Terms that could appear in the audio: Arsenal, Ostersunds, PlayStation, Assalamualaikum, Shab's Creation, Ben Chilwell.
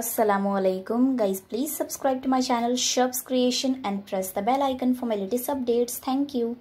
Assalamualaikum guys, please subscribe to my channel Shab's Creation and press the bell icon for my latest updates. Thank you.